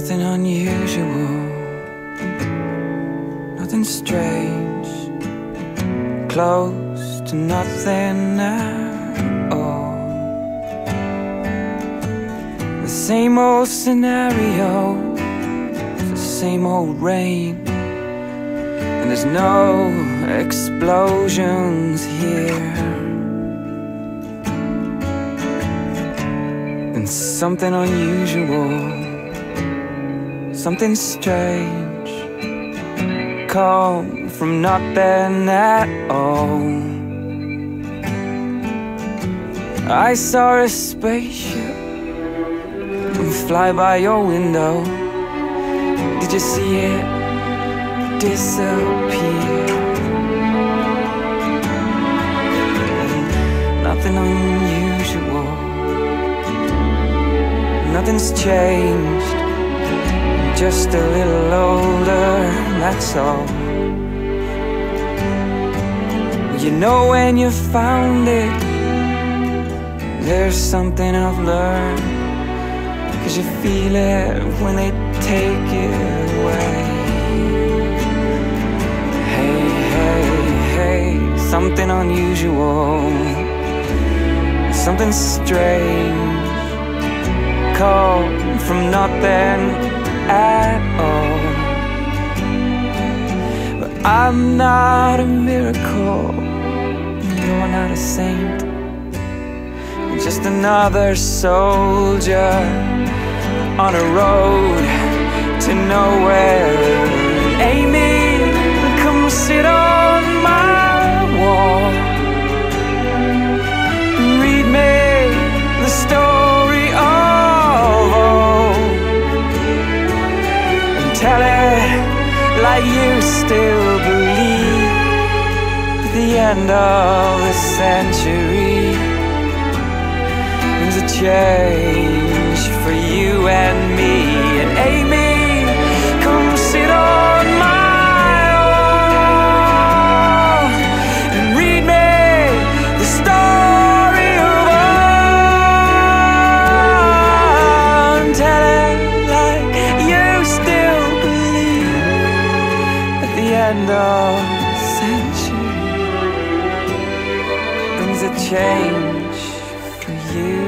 nothing unusual, nothing strange, close to nothing at all. The same old scenario, the same old rain, and there's no explosions here. And something unusual, something strange, come from nothing at all. I saw a spaceship fly by your window. Did you see it disappear? Nothing unusual, nothing's changed, just a little older, that's all. You know when you found it, there's something I've learned, 'cause you feel it when they take it away. Hey, hey, hey, something unusual, something strange, from nothing at all. But I'm not a miracle, you're not a saint, I'm just another soldier on a road to nowhere. Amy, come sit on my wall and read me the story. Tell it like you still believe. At the end of the century, there's a change for you and me. And Amy, come sit on my wall and read me the story of all. And tell it like you still end of century brings a change for you.